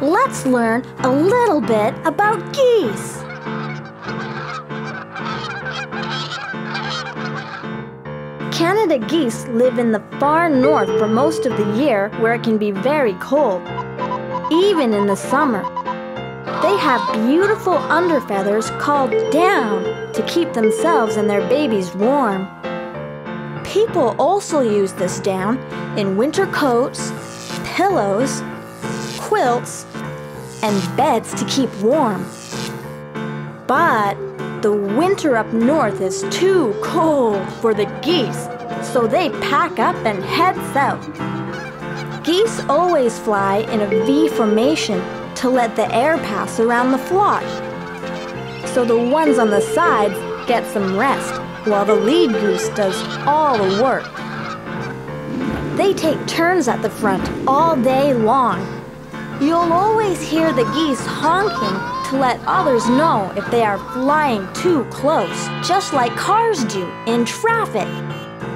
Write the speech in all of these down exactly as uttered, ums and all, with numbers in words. let's learn a little bit about geese. Canada geese live in the far north for most of the year, where it can be very cold, even in the summer. They have beautiful underfeathers called down to keep themselves and their babies warm. People also use this down in winter coats, pillows, quilts, and beds to keep warm. But the winter up north is too cold for the geese, so they pack up and head south. Geese always fly in a V formation to let the air pass around the flock, so the ones on the sides get some rest while the lead goose does all the work. They take turns at the front all day long. You'll always hear the geese honking to let others know if they are flying too close, just like cars do in traffic.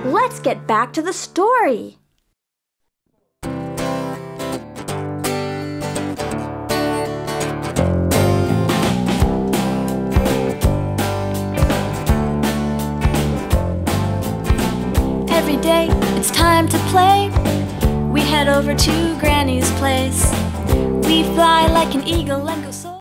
Let's get back to the story. Every day it's time to play. We head over to Granny's place. We fly like an eagle and go soaring.